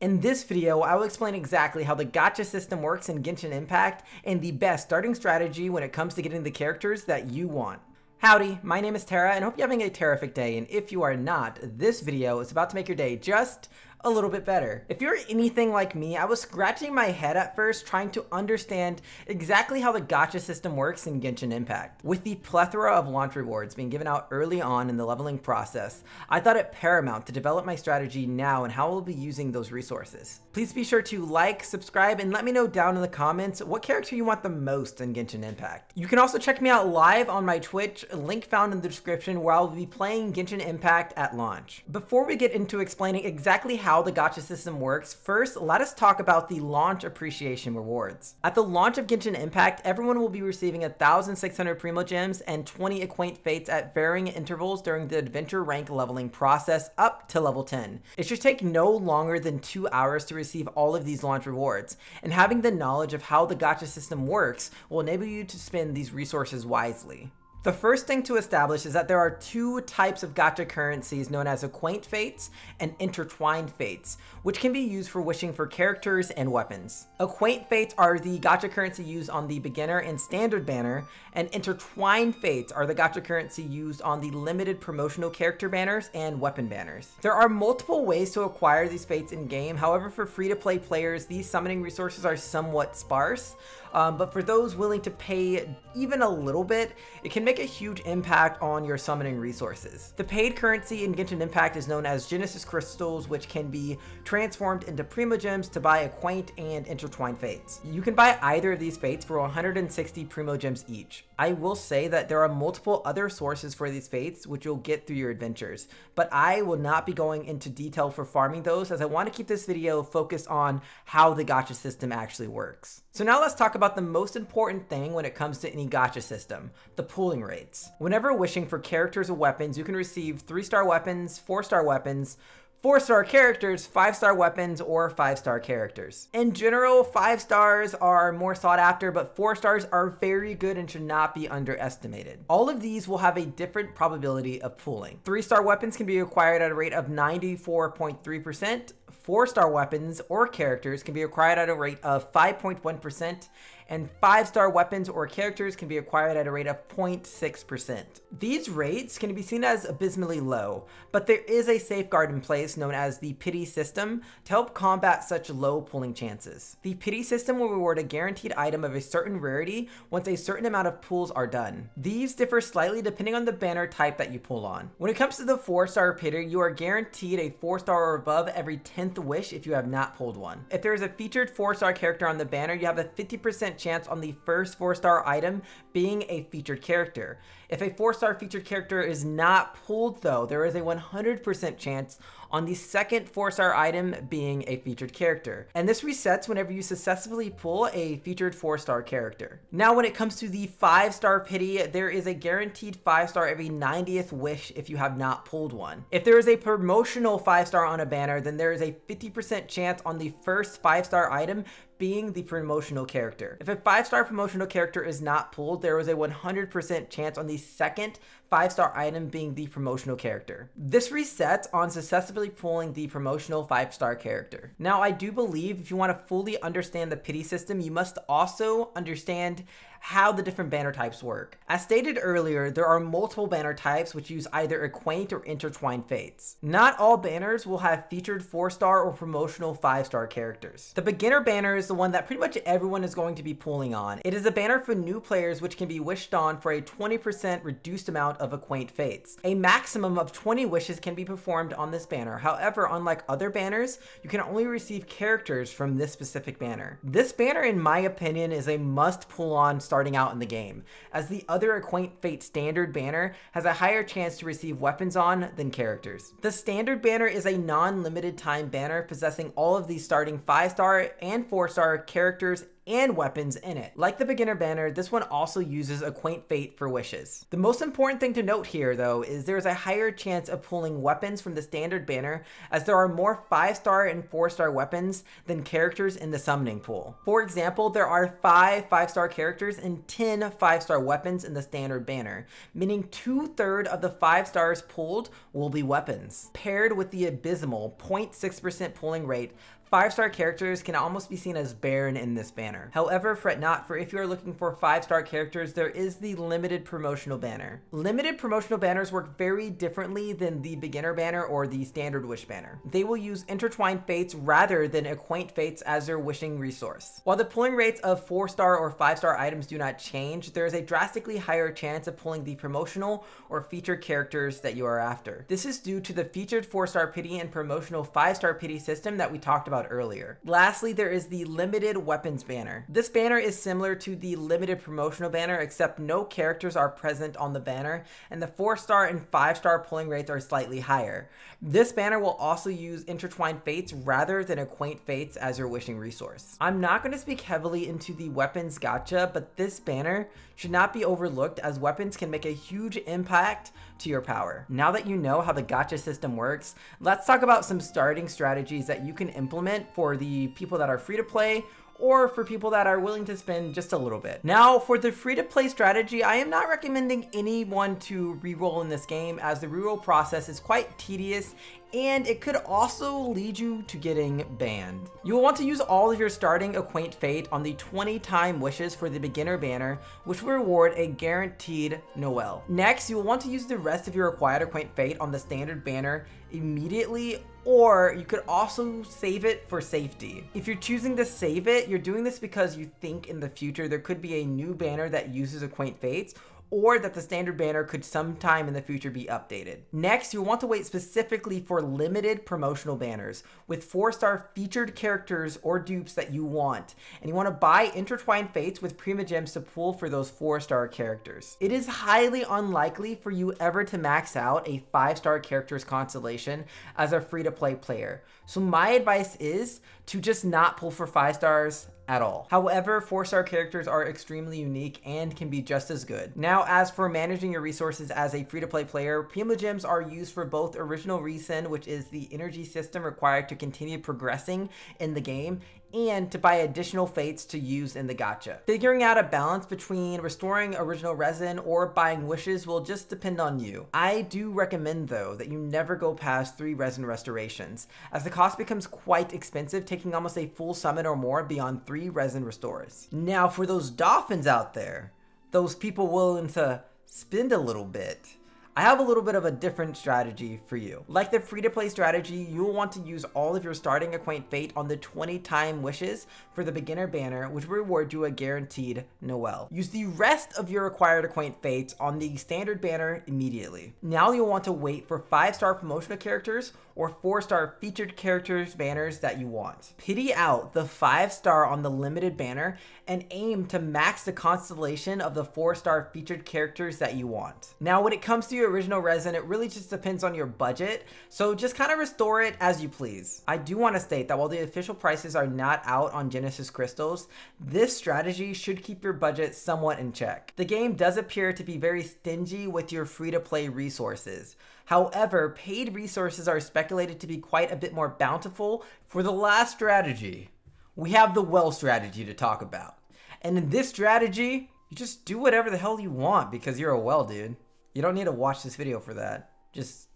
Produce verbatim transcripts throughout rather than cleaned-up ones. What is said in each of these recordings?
In this video, I will explain exactly how the gacha system works in Genshin Impact and the best starting strategy when it comes to getting the characters that you want. Howdy, my name is Tara and hope you're having a terrific day, and if you are not, this video is about to make your day just a little bit better. If you're anything like me, I was scratching my head at first trying to understand exactly how the gacha system works in Genshin Impact. With the plethora of launch rewards being given out early on in the leveling process, I thought it paramount to develop my strategy now and how I'll be using those resources. Please be sure to like, subscribe, and let me know down in the comments what character you want the most in Genshin Impact. You can also check me out live on my Twitch, link found in the description, where I'll be playing Genshin Impact at launch. Before we get into explaining exactly how How the gacha system works, first let us talk about the launch appreciation rewards. At the launch of Genshin Impact, everyone will be receiving one thousand six hundred Primo Gems and twenty Acquaint Fates at varying intervals during the adventure rank leveling process up to level ten. It should take no longer than two hours to receive all of these launch rewards, and having the knowledge of how the gacha system works will enable you to spend these resources wisely. The first thing to establish is that there are two types of gacha currencies known as Acquaint Fates and Intertwined Fates, which can be used for wishing for characters and weapons. Acquaint Fates are the gacha currency used on the beginner and standard banner, and Intertwined Fates are the gacha currency used on the limited promotional character banners and weapon banners. There are multiple ways to acquire these fates in game, however for free-to-play players these summoning resources are somewhat sparse, um, but for those willing to pay even a little bit, it can make Make a huge impact on your summoning resources. The paid currency in Genshin Impact is known as Genesis Crystals, which can be transformed into Primo Gems to buy Acquaint and Intertwined Fates. You can buy either of these fates for one hundred sixty Primo Gems each. I will say that there are multiple other sources for these fates which you'll get through your adventures, but I will not be going into detail for farming those as I want to keep this video focused on how the gacha system actually works. So now let's talk about the most important thing when it comes to any gacha system, the pooling rates. Whenever wishing for characters or weapons, you can receive three star weapons, four star weapons, four star characters, five star weapons, or five star characters. In general, five stars are more sought after, but four stars are very good and should not be underestimated. All of these will have a different probability of pooling. three star weapons can be acquired at a rate of ninety-four point three percent, four star weapons or characters can be acquired at a rate of five point one percent, and five star weapons or characters can be acquired at a rate of zero point six percent. These rates can be seen as abysmally low, but there is a safeguard in place known as the pity system to help combat such low pooling chances. The pity system will reward a guaranteed item of a certain rarity once a certain amount of pools are done. These differ slightly depending on the banner type that you pull on. When it comes to the four star pity, you are guaranteed a four star or above every tenth wish if you have not pulled one. If there is a featured four star character on the banner, you have a fifty percent chance on the first four star item being a featured character. If a four star featured character is not pulled though, there is a one hundred percent chance on the second four star item being a featured character. And this resets whenever you successfully pull a featured four star character. Now when it comes to the five star pity, there is a guaranteed five star every ninetieth wish if you have not pulled one. If there is a promotional five star on a banner, then there is a fifty percent chance on the first five star item being the promotional character. If a five star promotional character is not pulled, there is a one hundred percent chance on the second five star item being the promotional character. This resets on successfully pulling the promotional five star character. Now, I do believe if you want to fully understand the pity system, you must also understand how the different banner types work. As stated earlier, there are multiple banner types which use either Acquaint or Intertwined Fates. Not all banners will have featured four star or promotional five star characters. The beginner banner is the one that pretty much everyone is going to be pulling on. It is a banner for new players which can be wished on for a twenty percent reduced amount of Acquaint Fates. A maximum of twenty wishes can be performed on this banner. However, unlike other banners, you can only receive characters from this specific banner. This banner, in my opinion, is a must pull on starting out in the game, as the other Acquaint Fate standard banner has a higher chance to receive weapons on than characters. The standard banner is a non-limited time banner possessing all of the starting five star and four star characters and weapons in it. Like the beginner banner, this one also uses Acquaint Fate for wishes. The most important thing to note here though is there is a higher chance of pulling weapons from the standard banner, as there are more five star and four star weapons than characters in the summoning pool. For example, there are five five star characters and ten five star weapons in the standard banner, meaning two thirds of the five stars pulled will be weapons. Paired with the abysmal zero point six percent pulling rate, Five-star characters can almost be seen as barren in this banner. However, fret not, for if you are looking for five-star characters, there is the limited promotional banner. Limited promotional banners work very differently than the beginner banner or the standard wish banner. They will use Intertwined Fates rather than Acquaint Fates as their wishing resource. While the pulling rates of four-star or five-star items do not change, there is a drastically higher chance of pulling the promotional or feature characters that you are after. This is due to the featured four-star pity and promotional five-star pity system that we talked about earlier. Lastly, there is the limited weapons banner. This banner is similar to the limited promotional banner, except no characters are present on the banner, and the four-star and five-star pulling rates are slightly higher. This banner will also use Intertwined Fates rather than Acquaint Fates as your wishing resource. I'm not going to speak heavily into the weapons gacha, but this banner should not be overlooked, as weapons can make a huge impact to your power. Now that you know how the gacha system works, let's talk about some starting strategies that you can implement for the people that are free to play, or for people that are willing to spend just a little bit. Now, for the free-to-play strategy, I am not recommending anyone to reroll in this game, as the reroll process is quite tedious and it could also lead you to getting banned. You will want to use all of your starting Acquaint Fate on the twenty time wishes for the beginner banner, which will reward a guaranteed Noel. Next, you will want to use the rest of your acquired Acquaint Fate on the standard banner immediately, or you could also save it for safety. If you're choosing to save it, you're doing this because you think in the future there could be a new banner that uses Acquaint Fates, or that the standard banner could sometime in the future be updated. Next, you'll want to wait specifically for limited promotional banners with four-star featured characters or dupes that you want, and you want to buy Intertwined Fates with Primo Gems to pull for those four-star characters. It is highly unlikely for you ever to max out a five-star character's constellation as a free-to-play player, so my advice is to just not pull for five stars at all. However, four-star characters are extremely unique and can be just as good. Now, as for managing your resources as a free-to-play player, Primo Gems are used for both Original Resin, which is the energy system required to continue progressing in the game, and to buy additional fates to use in the gacha. Figuring out a balance between restoring Original Resin or buying wishes will just depend on you. I do recommend, though, that you never go past three resin restorations, as the cost becomes quite expensive, taking almost a full summon or more beyond three resin restores. Now, for those dolphins out there, those people willing to spend a little bit, I have a little bit of a different strategy for you. Like the free-to-play strategy, you'll want to use all of your starting Acquaint Fate on the twenty time wishes for the beginner banner, which will reward you a guaranteed Noel. Use the rest of your acquired Acquaint Fates on the standard banner immediately. Now you'll want to wait for five-star promotional characters or four-star featured characters banners that you want. Pity out the five-star on the limited banner and aim to max the constellation of the four-star featured characters that you want. Now, when it comes to your Original Resin, it really just depends on your budget, so just kind of restore it as you please. I do want to state that while the official prices are not out on Genesis Crystals, this strategy should keep your budget somewhat in check. The game does appear to be very stingy with your free-to-play resources. However, paid resources are speculated to be quite a bit more bountiful. For the last strategy, we have the well strategy to talk about. And in this strategy, you just do whatever the hell you want because you're a well, dude. You don't need to watch this video for that. Just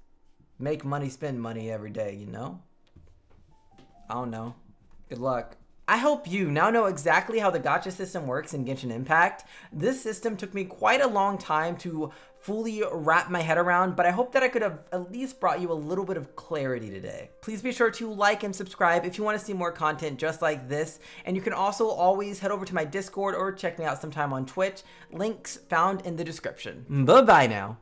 make money, spend money every day, you know? I don't know. Good luck. I hope you now know exactly how the gacha system works in Genshin Impact. This system took me quite a long time to fully wrap my head around, but I hope that I could have at least brought you a little bit of clarity today. Please be sure to like and subscribe if you want to see more content just like this, and you can also always head over to my Discord or check me out sometime on Twitch. Links found in the description. Bye-bye now.